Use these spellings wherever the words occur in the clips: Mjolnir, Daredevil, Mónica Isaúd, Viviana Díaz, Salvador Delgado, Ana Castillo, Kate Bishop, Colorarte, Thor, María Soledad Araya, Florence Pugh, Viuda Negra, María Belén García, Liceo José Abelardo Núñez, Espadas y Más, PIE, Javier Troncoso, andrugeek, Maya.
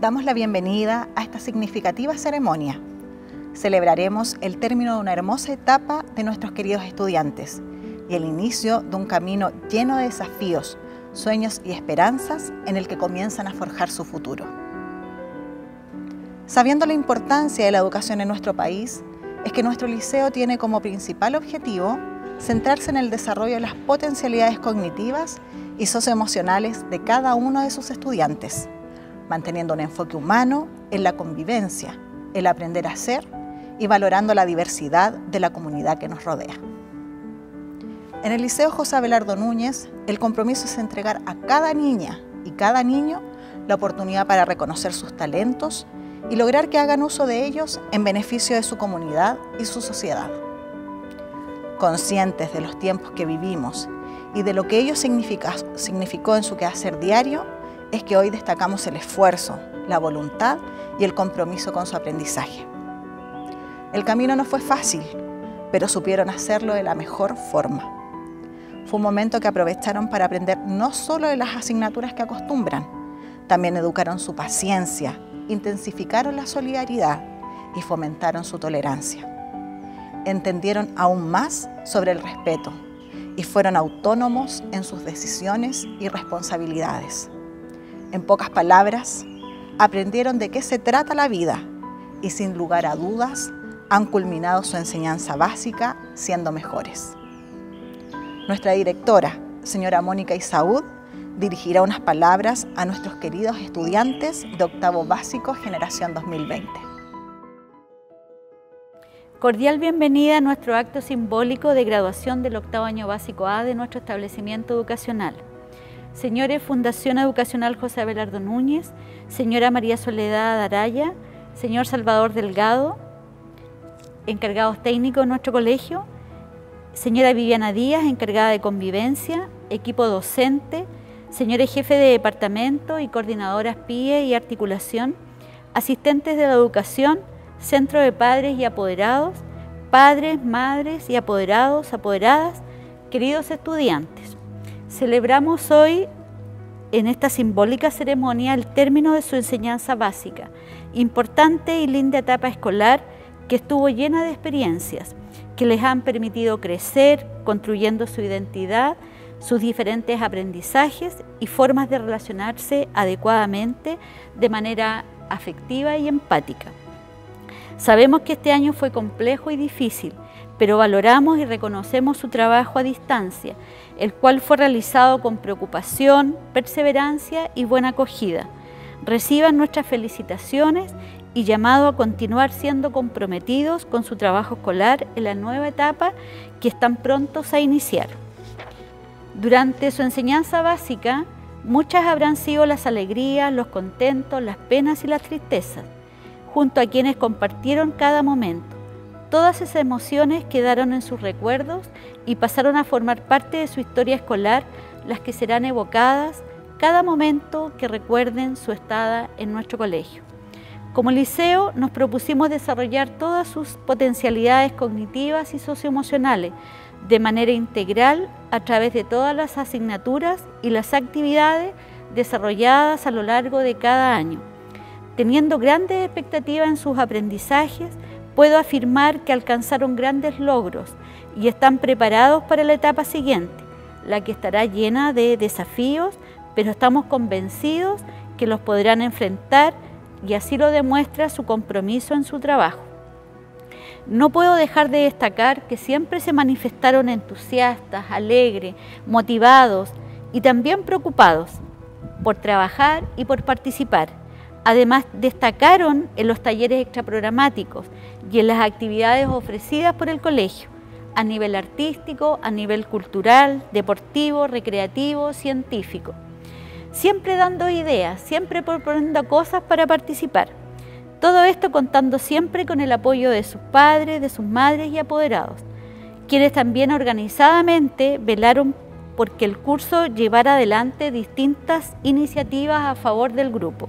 damos la bienvenida a esta significativa ceremonia. Celebraremos el término de una hermosa etapa de nuestros queridos estudiantes y el inicio de un camino lleno de desafíos, sueños y esperanzas en el que comienzan a forjar su futuro. Sabiendo la importancia de la educación en nuestro país, es que nuestro liceo tiene como principal objetivo centrarse en el desarrollo de las potencialidades cognitivas y socioemocionales de cada uno de sus estudiantes, manteniendo un enfoque humano en la convivencia, el aprender a ser y valorando la diversidad de la comunidad que nos rodea. En el Liceo José Abelardo Núñez, el compromiso es entregar a cada niña y cada niño la oportunidad para reconocer sus talentos y lograr que hagan uso de ellos en beneficio de su comunidad y su sociedad. Conscientes de los tiempos que vivimos y de lo que ello significó en su quehacer diario, es que hoy destacamos el esfuerzo, la voluntad y el compromiso con su aprendizaje. El camino no fue fácil, pero supieron hacerlo de la mejor forma. Fue un momento que aprovecharon para aprender no solo de las asignaturas que acostumbran, también educaron su paciencia, intensificaron la solidaridad y fomentaron su tolerancia. Entendieron aún más sobre el respeto y fueron autónomos en sus decisiones y responsabilidades. En pocas palabras, aprendieron de qué se trata la vida y sin lugar a dudas han culminado su enseñanza básica siendo mejores. Nuestra directora, señora Mónica Isaúd, dirigirá unas palabras a nuestros queridos estudiantes de octavo básico generación 2020. Cordial bienvenida a nuestro acto simbólico de graduación del octavo año básico A de nuestro establecimiento educacional. Señores Fundación Educacional José Abelardo Núñez, señora María Soledad Araya, señor Salvador Delgado, encargados técnicos de nuestro colegio, señora Viviana Díaz, encargada de convivencia, equipo docente, señores jefes de departamento y coordinadoras PIE y articulación, asistentes de la educación, centro de padres y apoderados, padres, madres y apoderados, apoderadas, queridos estudiantes. Celebramos hoy en esta simbólica ceremonia el término de su enseñanza básica, importante y linda etapa escolar que estuvo llena de experiencias que les han permitido crecer, construyendo su identidad, sus diferentes aprendizajes y formas de relacionarse adecuadamente de manera afectiva y empática. Sabemos que este año fue complejo y difícil, pero valoramos y reconocemos su trabajo a distancia, el cual fue realizado con preocupación, perseverancia y buena acogida. Reciban nuestras felicitaciones y llamado a continuar siendo comprometidos con su trabajo escolar en la nueva etapa que están prontos a iniciar. Durante su enseñanza básica, muchas habrán sido las alegrías, los contentos, las penas y las tristezas, junto a quienes compartieron cada momento. Todas esas emociones quedaron en sus recuerdos y pasaron a formar parte de su historia escolar, las que serán evocadas cada momento que recuerden su estada en nuestro colegio. Como liceo nos propusimos desarrollar todas sus potencialidades cognitivas y socioemocionales de manera integral a través de todas las asignaturas y las actividades desarrolladas a lo largo de cada año. Teniendo grandes expectativas en sus aprendizajes, puedo afirmar que alcanzaron grandes logros y están preparados para la etapa siguiente, la que estará llena de desafíos, pero estamos convencidos que los podrán enfrentar y así lo demuestra su compromiso en su trabajo. No puedo dejar de destacar que siempre se manifestaron entusiastas, alegres, motivados y también preocupados por trabajar y por participar. Además, destacaron en los talleres extraprogramáticos y en las actividades ofrecidas por el colegio, a nivel artístico, a nivel cultural, deportivo, recreativo, científico. Siempre dando ideas, siempre proponiendo cosas para participar. Todo esto contando siempre con el apoyo de sus padres, de sus madres y apoderados, quienes también organizadamente velaron porque el curso llevara adelante distintas iniciativas a favor del grupo.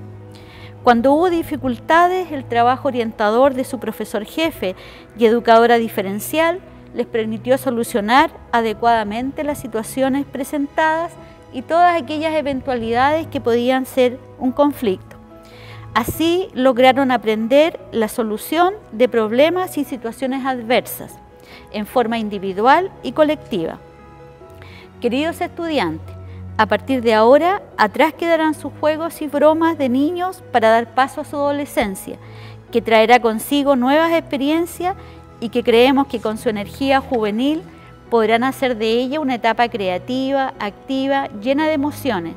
Cuando hubo dificultades, el trabajo orientador de su profesor jefe y educadora diferencial les permitió solucionar adecuadamente las situaciones presentadas y todas aquellas eventualidades que podían ser un conflicto. Así lograron aprender la solución de problemas y situaciones adversas en forma individual y colectiva. Queridos estudiantes, a partir de ahora, atrás quedarán sus juegos y bromas de niños para dar paso a su adolescencia, que traerá consigo nuevas experiencias y que creemos que con su energía juvenil podrán hacer de ella una etapa creativa, activa, llena de emociones,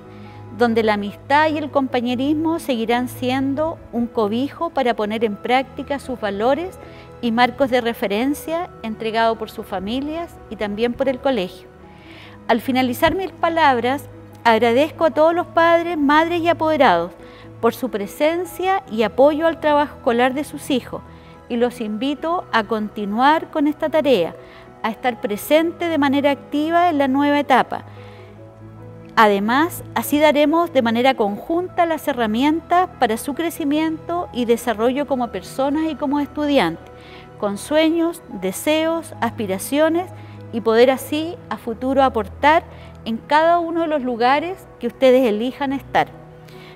donde la amistad y el compañerismo seguirán siendo un cobijo para poner en práctica sus valores y marcos de referencia entregados por sus familias y también por el colegio. Al finalizar mis palabras, agradezco a todos los padres, madres y apoderados por su presencia y apoyo al trabajo escolar de sus hijos y los invito a continuar con esta tarea, a estar presente de manera activa en la nueva etapa. Además, así daremos de manera conjunta las herramientas para su crecimiento y desarrollo como personas y como estudiantes, con sueños, deseos, aspiraciones y poder así a futuro aportar en cada uno de los lugares que ustedes elijan estar.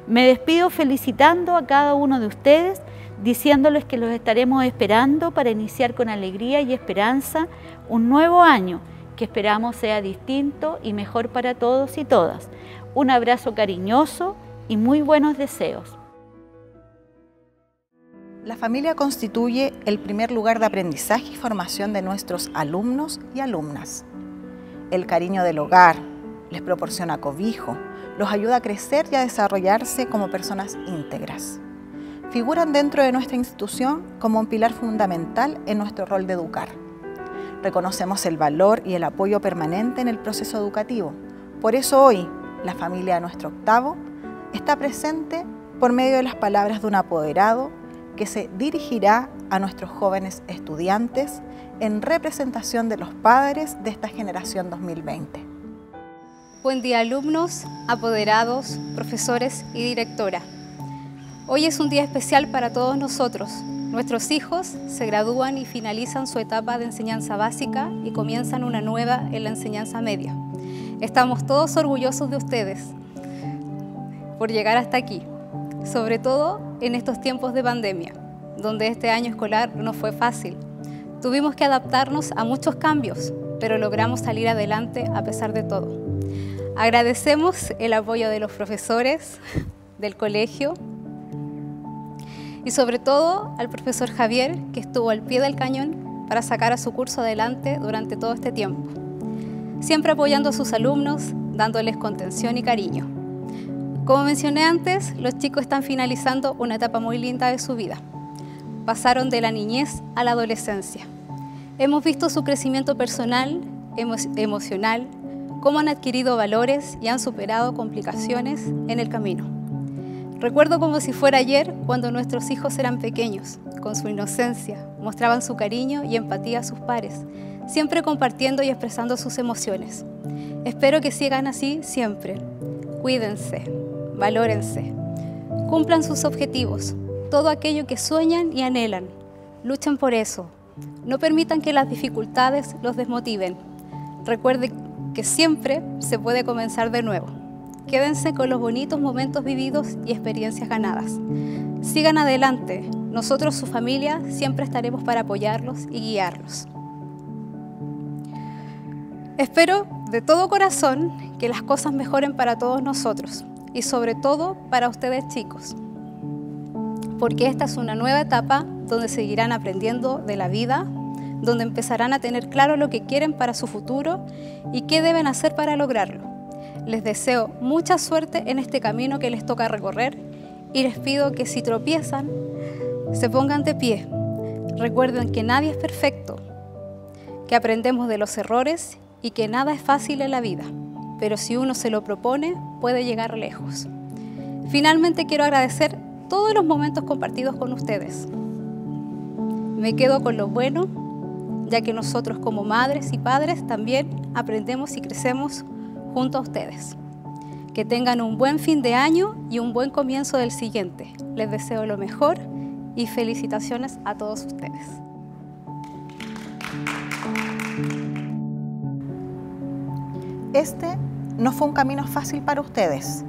Me despido felicitando a cada uno de ustedes, diciéndoles que los estaremos esperando para iniciar con alegría y esperanza un nuevo año, que esperamos sea distinto y mejor para todos y todas. Un abrazo cariñoso y muy buenos deseos. La familia constituye el primer lugar de aprendizaje y formación de nuestros alumnos y alumnas. El cariño del hogar les proporciona cobijo, los ayuda a crecer y a desarrollarse como personas íntegras. Figuran dentro de nuestra institución como un pilar fundamental en nuestro rol de educar. Reconocemos el valor y el apoyo permanente en el proceso educativo. Por eso hoy, la familia de nuestro octavo está presente por medio de las palabras de un apoderado que se dirigirá a nuestros jóvenes estudiantes en representación de los padres de esta generación 2020. Buen día alumnos, apoderados, profesores y directora. Hoy es un día especial para todos nosotros. Nuestros hijos se gradúan y finalizan su etapa de enseñanza básica y comienzan una nueva en la enseñanza media. Estamos todos orgullosos de ustedes por llegar hasta aquí, sobre todo en estos tiempos de pandemia, donde este año escolar no fue fácil. Tuvimos que adaptarnos a muchos cambios, pero logramos salir adelante a pesar de todo. Agradecemos el apoyo de los profesores, del colegio, y sobre todo al profesor Javier, que estuvo al pie del cañón para sacar a su curso adelante durante todo este tiempo, siempre apoyando a sus alumnos, dándoles contención y cariño. Como mencioné antes, los chicos están finalizando una etapa muy linda de su vida. Pasaron de la niñez a la adolescencia. Hemos visto su crecimiento personal, emocional, cómo han adquirido valores y han superado complicaciones en el camino. Recuerdo como si fuera ayer cuando nuestros hijos eran pequeños, con su inocencia, mostraban su cariño y empatía a sus pares, siempre compartiendo y expresando sus emociones. Espero que sigan así siempre. Cuídense, valórense, cumplan sus objetivos, todo aquello que sueñan y anhelan. Luchen por eso, no permitan que las dificultades los desmotiven. Recuerden que siempre se puede comenzar de nuevo. Quédense con los bonitos momentos vividos y experiencias ganadas. Sigan adelante. Nosotros, su familia, siempre estaremos para apoyarlos y guiarlos. Espero de todo corazón que las cosas mejoren para todos nosotros y sobre todo para ustedes chicos, porque esta es una nueva etapa donde seguirán aprendiendo de la vida, donde empezarán a tener claro lo que quieren para su futuro y qué deben hacer para lograrlo. Les deseo mucha suerte en este camino que les toca recorrer y les pido que si tropiezan, se pongan de pie. Recuerden que nadie es perfecto, que aprendemos de los errores y que nada es fácil en la vida, pero si uno se lo propone, puede llegar lejos. Finalmente quiero agradecer todos los momentos compartidos con ustedes. Me quedo con lo bueno, ya que nosotros como madres y padres también aprendemos y crecemos junto a ustedes. Que tengan un buen fin de año y un buen comienzo del siguiente. Les deseo lo mejor y felicitaciones a todos ustedes. Este no fue un camino fácil para ustedes,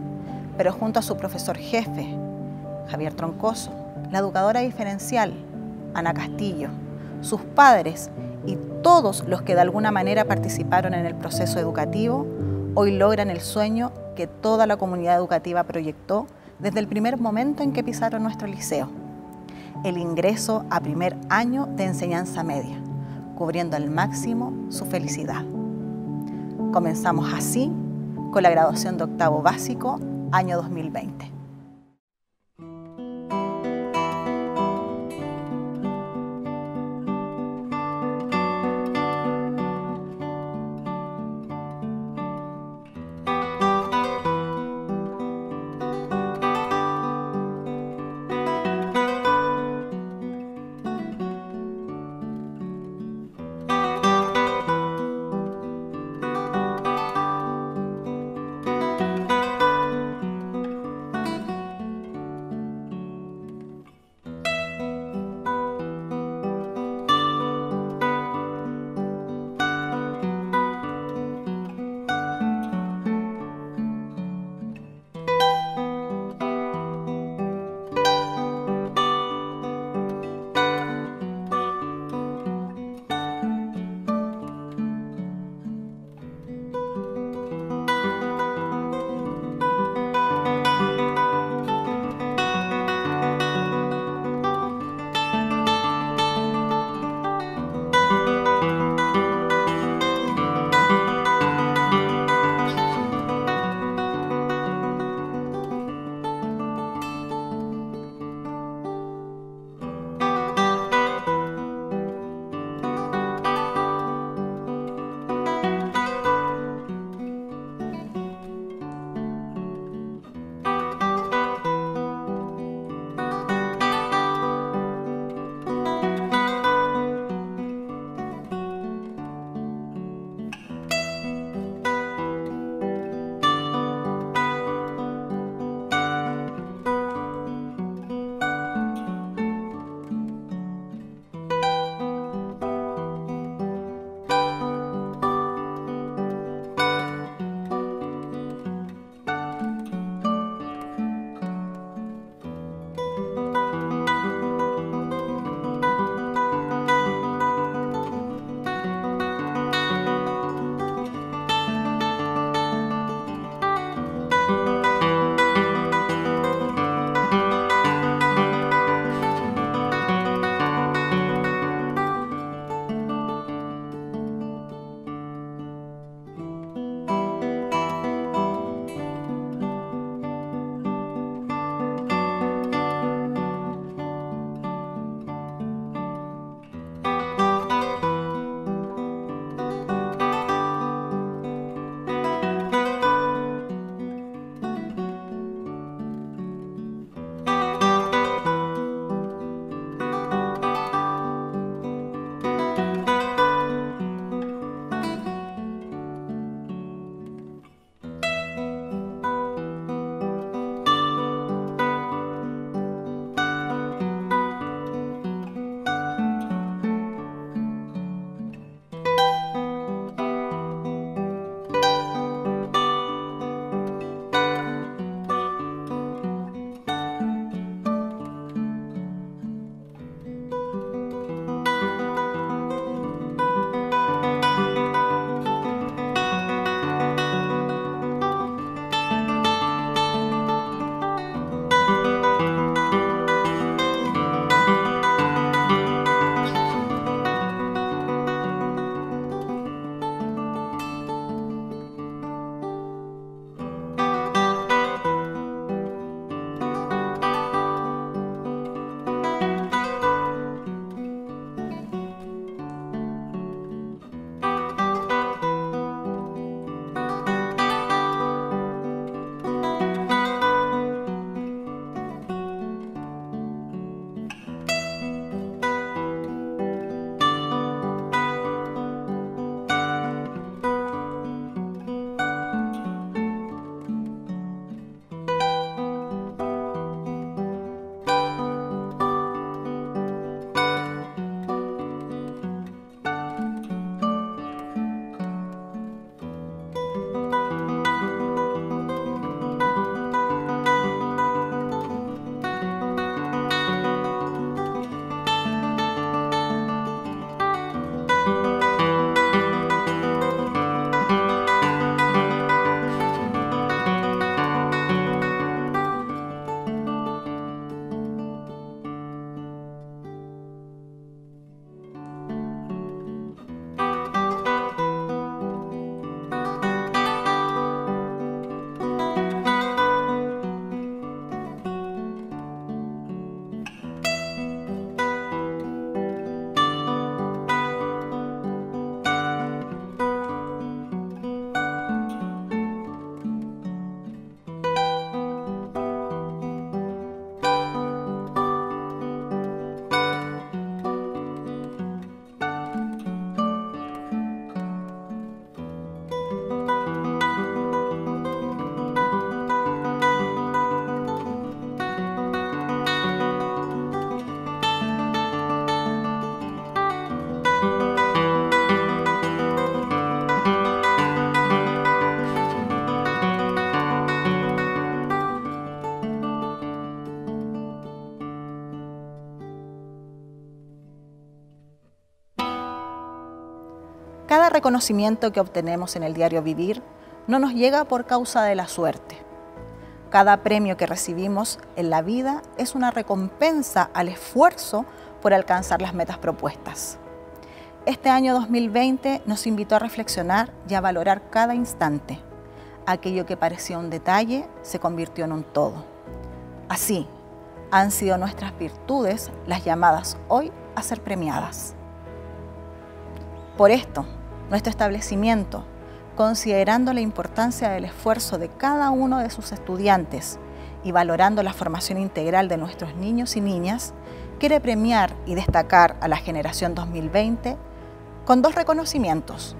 pero junto a su profesor jefe, Javier Troncoso, la educadora diferencial, Ana Castillo, sus padres y todos los que de alguna manera participaron en el proceso educativo, hoy logran el sueño que toda la comunidad educativa proyectó desde el primer momento en que pisaron nuestro liceo, el ingreso a primer año de enseñanza media, cubriendo al máximo su felicidad. Comenzamos así con la graduación de octavo básico, año 2020. reconocimiento que obtenemos en el diario vivir no nos llega por causa de la suerte. Cada premio que recibimos en la vida es una recompensa al esfuerzo por alcanzar las metas propuestas. Este año 2020 nos invitó a reflexionar y a valorar cada instante. Aquello que parecía un detalle se convirtió en un todo. Así han sido nuestras virtudes las llamadas hoy a ser premiadas. Por esto, nuestro establecimiento, considerando la importancia del esfuerzo de cada uno de sus estudiantes y valorando la formación integral de nuestros niños y niñas, quiere premiar y destacar a la generación 2020 con dos reconocimientos: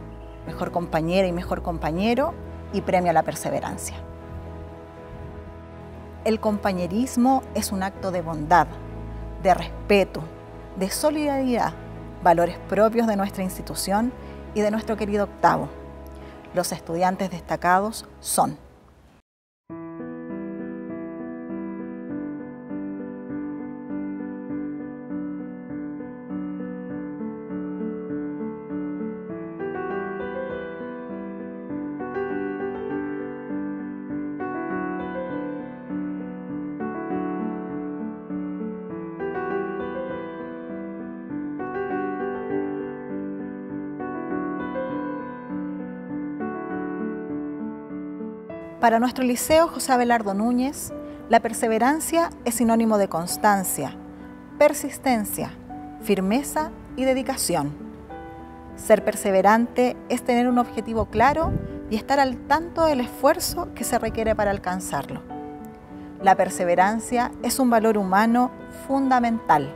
Mejor Compañera y Mejor Compañero y Premio a la Perseverancia. El compañerismo es un acto de bondad, de respeto, de solidaridad, valores propios de nuestra institución y de nuestro querido octavo. Los estudiantes destacados son Para nuestro Liceo José Abelardo Núñez, la perseverancia es sinónimo de constancia, persistencia, firmeza y dedicación. Ser perseverante es tener un objetivo claro y estar al tanto del esfuerzo que se requiere para alcanzarlo. La perseverancia es un valor humano fundamental.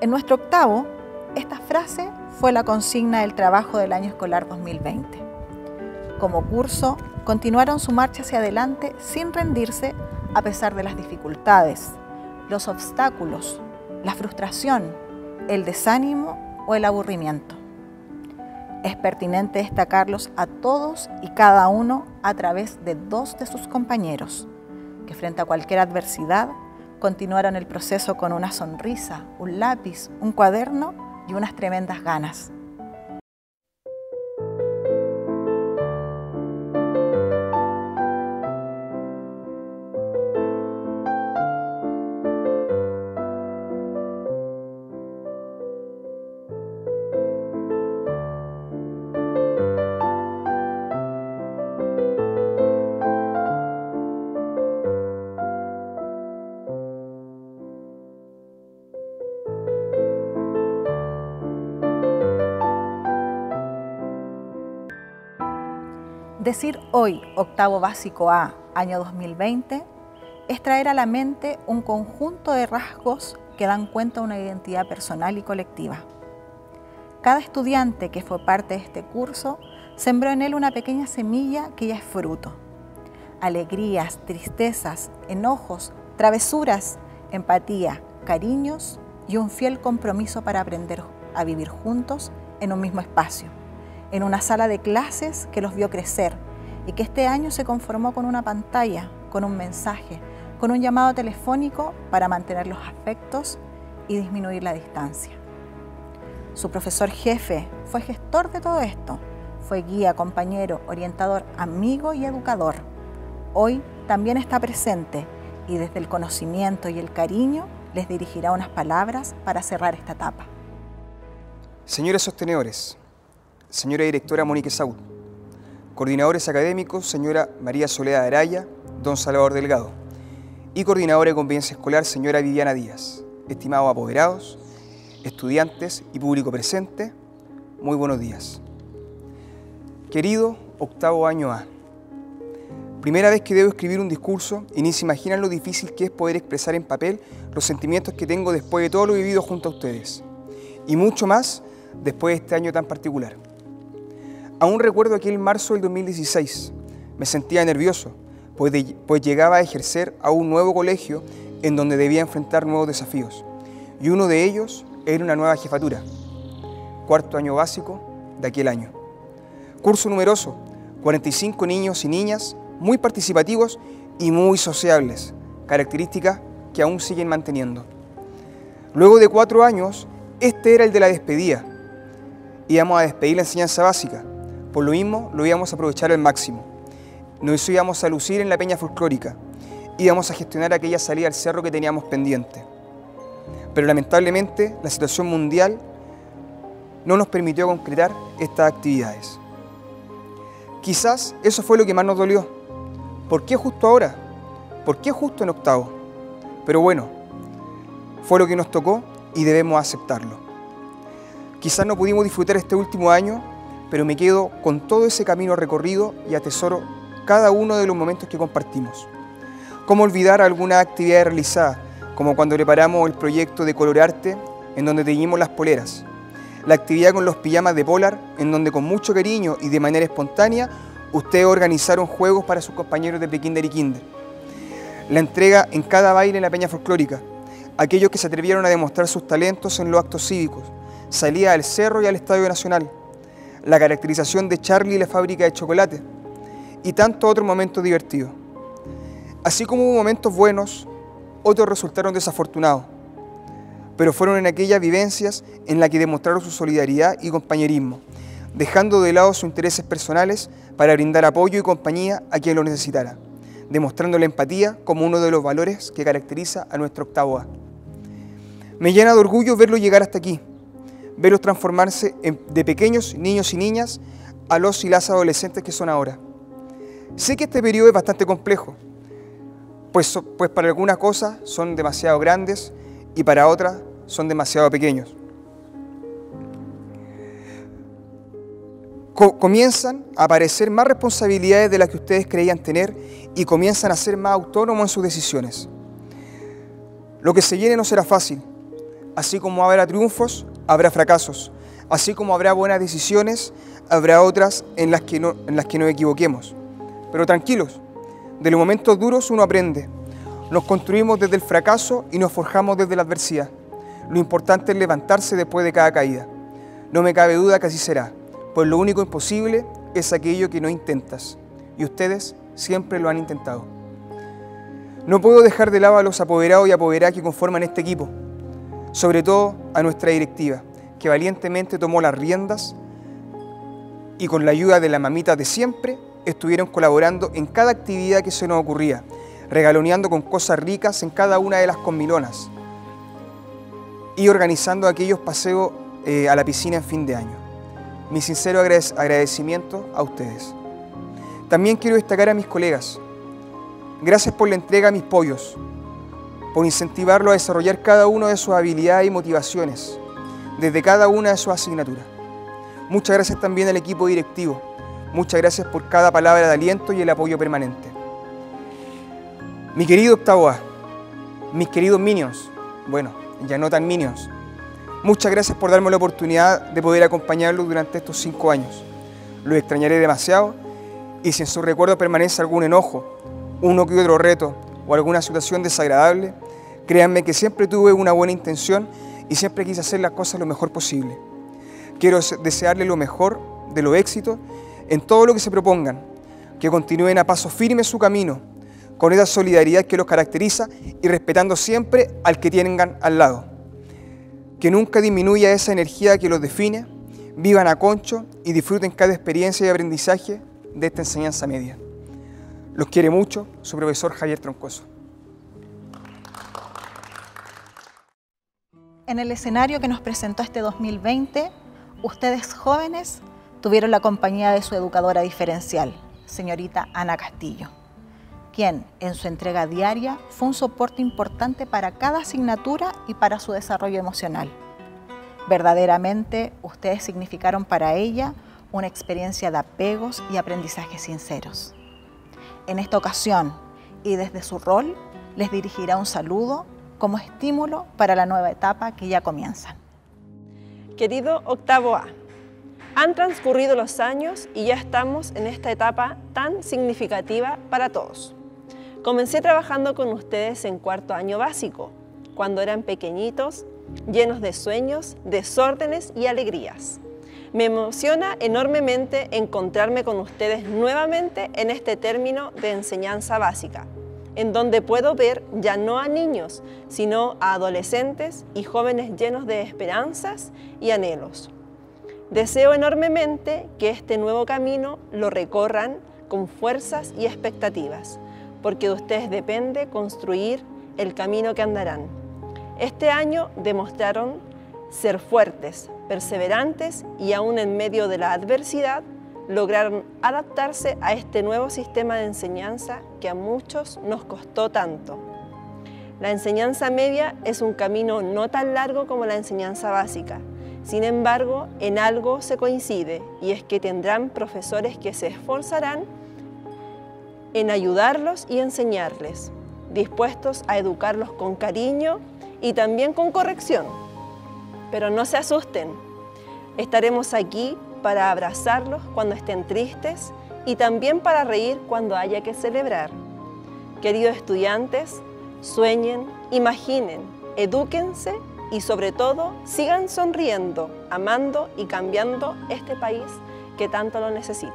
En nuestro octavo, esta frase fue la consigna del trabajo del año escolar 2020. Como curso, continuaron su marcha hacia adelante sin rendirse a pesar de las dificultades, los obstáculos, la frustración, el desánimo o el aburrimiento. Es pertinente destacarlos a todos y cada uno a través de dos de sus compañeros, que frente a cualquier adversidad continuaron el proceso con una sonrisa, un lápiz, un cuaderno y unas tremendas ganas. Decir hoy, octavo básico A, año 2020, es traer a la mente un conjunto de rasgos que dan cuenta de una identidad personal y colectiva. Cada estudiante que fue parte de este curso sembró en él una pequeña semilla que ya es fruto. Alegrías, tristezas, enojos, travesuras, empatía, cariños y un fiel compromiso para aprender a vivir juntos en un mismo espacio, en una sala de clases que los vio crecer y que este año se conformó con una pantalla, con un mensaje, con un llamado telefónico para mantener los afectos y disminuir la distancia. Su profesor jefe fue gestor de todo esto, fue guía, compañero, orientador, amigo y educador. Hoy también está presente y desde el conocimiento y el cariño les dirigirá unas palabras para cerrar esta etapa. Señores sostenedores, señora directora Mónique Saúd, coordinadores académicos, señora María Soledad Araya, don Salvador Delgado, y coordinadora de convivencia escolar, señora Viviana Díaz, estimados apoderados, estudiantes y público presente, muy buenos días. Querido octavo año A, primera vez que debo escribir un discurso y ni se imaginan lo difícil que es poder expresar en papel los sentimientos que tengo después de todo lo vivido junto a ustedes, y mucho más después de este año tan particular. Aún recuerdo aquel marzo del 2016, me sentía nervioso, pues llegaba a ejercer a un nuevo colegio en donde debía enfrentar nuevos desafíos, y uno de ellos era una nueva jefatura, cuarto año básico de aquel año. Curso numeroso, 45 niños y niñas, muy participativos y muy sociables, características que aún siguen manteniendo. Luego de 4 años, este era el de la despedida, íbamos a despedir la enseñanza básica, por lo mismo lo íbamos a aprovechar al máximo. Nos íbamos a lucir en la peña folclórica, íbamos a gestionar aquella salida al cerro que teníamos pendiente. Pero lamentablemente la situación mundial no nos permitió concretar estas actividades. Quizás eso fue lo que más nos dolió. ¿Por qué justo ahora? ¿Por qué justo en octavo? Pero bueno, fue lo que nos tocó y debemos aceptarlo. Quizás no pudimos disfrutar este último año, pero me quedo con todo ese camino recorrido y atesoro cada uno de los momentos que compartimos. ¿Cómo olvidar alguna actividad realizada, como cuando preparamos el proyecto de Colorarte, en donde teñimos las poleras? La actividad con los pijamas de polar, en donde con mucho cariño y de manera espontánea, ustedes organizaron juegos para sus compañeros de prekinder y kinder. La entrega en cada baile en la peña folclórica. Aquellos que se atrevieron a demostrar sus talentos en los actos cívicos. Salida al cerro y al Estadio Nacional. La caracterización de Charlie y la fábrica de chocolate. Y tantos otros momentos divertidos. Así como hubo momentos buenos, otros resultaron desafortunados. Pero fueron en aquellas vivencias en las que demostraron su solidaridad y compañerismo, dejando de lado sus intereses personales para brindar apoyo y compañía a quien lo necesitara, demostrando la empatía como uno de los valores que caracteriza a nuestro octavo A. Me llena de orgullo verlo llegar hasta aquí, verlos transformarse de pequeños niños y niñas a los y las adolescentes que son ahora. Sé que este periodo es bastante complejo, pues para algunas cosas son demasiado grandes y para otras son demasiado pequeños. Comienzan a aparecer más responsabilidades de las que ustedes creían tener y comienzan a ser más autónomos en sus decisiones. Lo que se llene no será fácil. Así como habrá triunfos, habrá fracasos. Así como habrá buenas decisiones, habrá otras en las que nos equivoquemos. Pero tranquilos, de los momentos duros uno aprende. Nos construimos desde el fracaso y nos forjamos desde la adversidad. Lo importante es levantarse después de cada caída. No me cabe duda que así será, pues lo único imposible es aquello que no intentas. Y ustedes siempre lo han intentado. No puedo dejar de lado a los apoderados y apoderadas que conforman este equipo. Sobre todo a nuestra directiva, que valientemente tomó las riendas y con la ayuda de la mamita de siempre, estuvieron colaborando en cada actividad que se nos ocurría, regaloneando con cosas ricas en cada una de las comilonas y organizando aquellos paseos a la piscina en fin de año. Mi sincero agradecimiento a ustedes. También quiero destacar a mis colegas. Gracias por la entrega a mis pollos, por incentivarlos a desarrollar cada uno de sus habilidades y motivaciones, desde cada una de sus asignaturas. Muchas gracias también al equipo directivo. Muchas gracias por cada palabra de aliento y el apoyo permanente. Mi querido octavo A, mis queridos Minions, bueno, ya no tan Minions, muchas gracias por darme la oportunidad de poder acompañarlos durante estos 5 años. Los extrañaré demasiado y si en su recuerdo permanece algún enojo, uno que otro reto o alguna situación desagradable, créanme que siempre tuve una buena intención y siempre quise hacer las cosas lo mejor posible. Quiero desearles lo mejor de los éxitos en todo lo que se propongan, que continúen a paso firme su camino, con esa solidaridad que los caracteriza y respetando siempre al que tengan al lado. Que nunca disminuya esa energía que los define, vivan a concho y disfruten cada experiencia y aprendizaje de esta enseñanza media. Los quiere mucho su profesor Javier Troncoso. En el escenario que nos presentó este 2020, ustedes jóvenes tuvieron la compañía de su educadora diferencial, señorita Ana Castillo, quien en su entrega diaria fue un soporte importante para cada asignatura y para su desarrollo emocional. Verdaderamente, ustedes significaron para ella una experiencia de apegos y aprendizajes sinceros. En esta ocasión, y desde su rol, les dirigirá un saludo como estímulo para la nueva etapa que ya comienzan. Querido octavo A, han transcurrido los años y ya estamos en esta etapa tan significativa para todos. Comencé trabajando con ustedes en cuarto año básico, cuando eran pequeñitos, llenos de sueños, desórdenes y alegrías. Me emociona enormemente encontrarme con ustedes nuevamente en este término de enseñanza básica, en donde puedo ver ya no a niños, sino a adolescentes y jóvenes llenos de esperanzas y anhelos. Deseo enormemente que este nuevo camino lo recorran con fuerzas y expectativas, porque de ustedes depende construir el camino que andarán. Este año demostraron ser fuertes, perseverantes y aún en medio de la adversidad, lograron adaptarse a este nuevo sistema de enseñanza que a muchos nos costó tanto. La enseñanza media es un camino no tan largo como la enseñanza básica. Sin embargo, en algo se coincide, y es que tendrán profesores que se esforzarán en ayudarlos y enseñarles, dispuestos a educarlos con cariño y también con corrección. Pero no se asusten, estaremos aquí para abrazarlos cuando estén tristes y también para reír cuando haya que celebrar. Queridos estudiantes, sueñen, imaginen, edúquense y sobre todo sigan sonriendo, amando y cambiando este país que tanto lo necesita.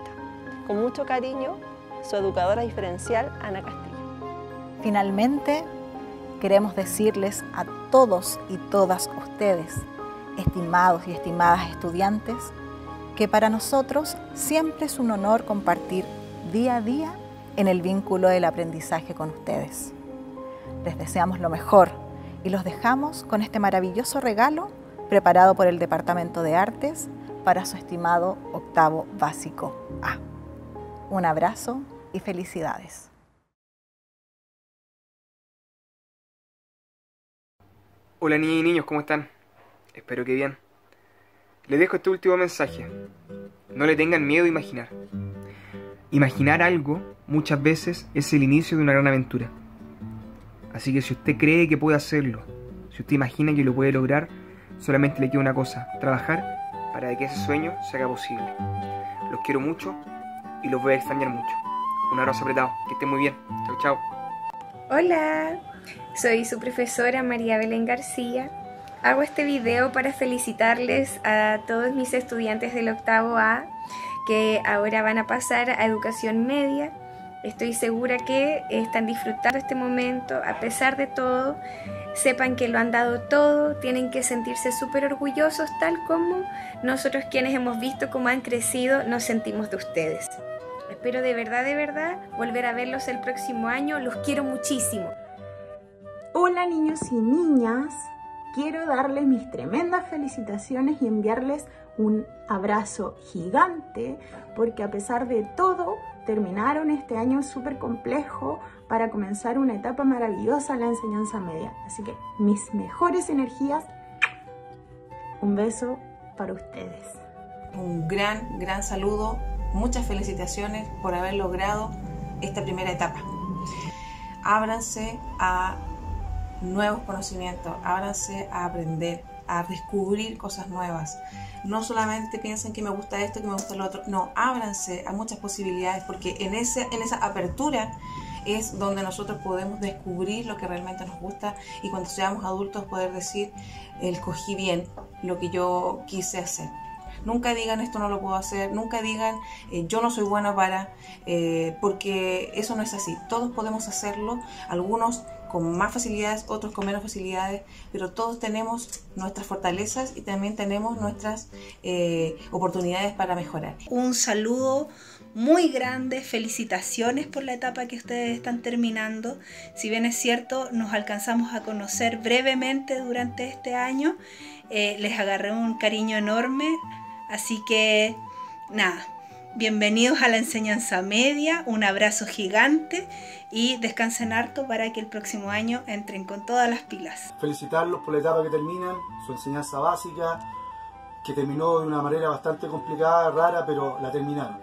Con mucho cariño, su educadora diferencial, Ana Castillo. Finalmente, queremos decirles a todos y todas ustedes, estimados y estimadas estudiantes, que para nosotros siempre es un honor compartir día a día en el vínculo del aprendizaje con ustedes. Les deseamos lo mejor y los dejamos con este maravilloso regalo preparado por el Departamento de Artes para su estimado octavo básico A. Un abrazo y felicidades. Hola niñas y niños, ¿cómo están? Espero que bien. Les dejo este último mensaje. No le tengan miedo a imaginar. Imaginar algo muchas veces es el inicio de una gran aventura. Así que si usted cree que puede hacerlo, si usted imagina que lo puede lograr, solamente le queda una cosa, trabajar para que ese sueño se haga posible. Los quiero mucho y los voy a extrañar mucho. Un abrazo apretado, que estén muy bien. Chao, chao. Hola, soy su profesora María Belén García. Hago este video para felicitarles a todos mis estudiantes del octavo A que ahora van a pasar a educación media. Estoy segura que están disfrutando este momento, a pesar de todo. Sepan que lo han dado todo, tienen que sentirse súper orgullosos, tal como nosotros quienes hemos visto cómo han crecido nos sentimos de ustedes. Espero de verdad, volver a verlos el próximo año. Los quiero muchísimo. Hola niños y niñas. Quiero darles mis tremendas felicitaciones y enviarles un abrazo gigante porque a pesar de todo terminaron este año súper complejo para comenzar una etapa maravillosa en la enseñanza media. Así que mis mejores energías, un beso para ustedes. Un gran saludo, muchas felicitaciones por haber logrado esta primera etapa. Ábranse a nuevos conocimientos, ábranse a aprender, a descubrir cosas nuevas. No solamente piensen que me gusta esto, que me gusta lo otro, no, ábranse a muchas posibilidades porque en esa apertura es donde nosotros podemos descubrir lo que realmente nos gusta y cuando seamos adultos poder decir, escogí bien lo que yo quise hacer. Nunca digan esto no lo puedo hacer, nunca digan yo no soy buena para, porque eso no es así. Todos podemos hacerlo, algunos con más facilidades, otros con menos facilidades, pero todos tenemos nuestras fortalezas y también tenemos nuestras oportunidades para mejorar. Un saludo muy grande, felicitaciones por la etapa que ustedes están terminando. Si bien es cierto, nos alcanzamos a conocer brevemente durante este año, les agarré un cariño enorme, así que nada. Bienvenidos a la enseñanza media, un abrazo gigante y descansen harto para que el próximo año entren con todas las pilas. Felicitarlos por la etapa que terminan, su enseñanza básica, que terminó de una manera bastante complicada, rara, pero la terminaron.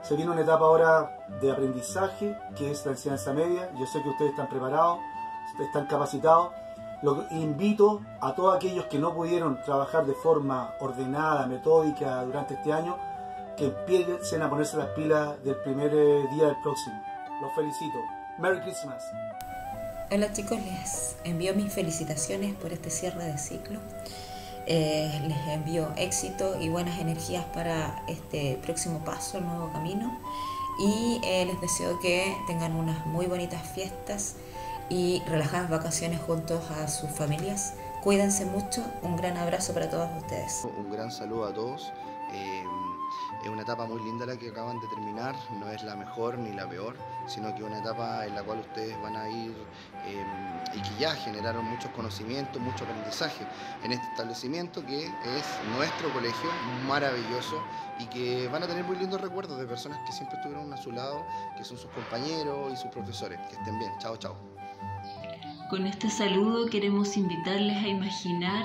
Se viene una etapa ahora de aprendizaje, que es la enseñanza media. Yo sé que ustedes están preparados, están capacitados. Los invito a todos aquellos que no pudieron trabajar de forma ordenada, metódica durante este año, que empiecen a ponerse las pilas del primer día del próximo. Los felicito. Merry Christmas. Hola chicos, les envío mis felicitaciones por este cierre de ciclo. Les envío éxito y buenas energías para este próximo paso, el nuevo camino. Y les deseo que tengan unas muy bonitas fiestas y relajadas vacaciones juntos a sus familias. Cuídense mucho. Un gran abrazo para todos ustedes. Un gran saludo a todos. Es una etapa muy linda la que acaban de terminar, no es la mejor ni la peor, sino que es una etapa en la cual ustedes van a ir y que ya generaron muchos conocimientos, mucho aprendizaje en este establecimiento que es nuestro colegio, maravilloso, y que van a tener muy lindos recuerdos de personas que siempre estuvieron a su lado, que son sus compañeros y sus profesores. Que estén bien, chao, chao. Con este saludo queremos invitarles a imaginar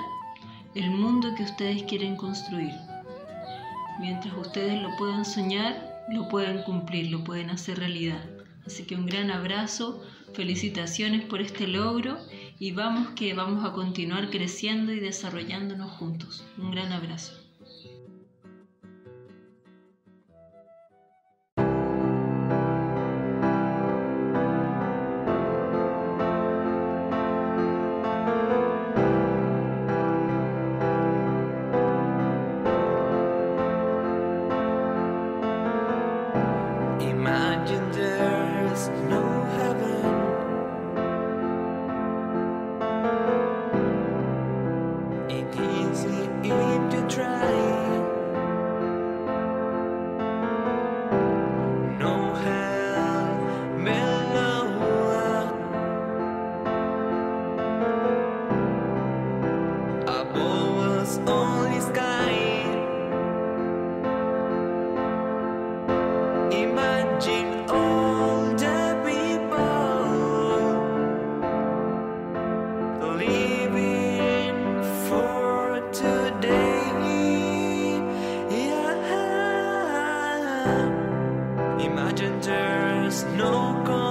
el mundo que ustedes quieren construir. Mientras ustedes lo puedan soñar, lo pueden cumplir, lo pueden hacer realidad. Así que un gran abrazo, felicitaciones por este logro y vamos a continuar creciendo y desarrollándonos juntos. Un gran abrazo. Imagine there's no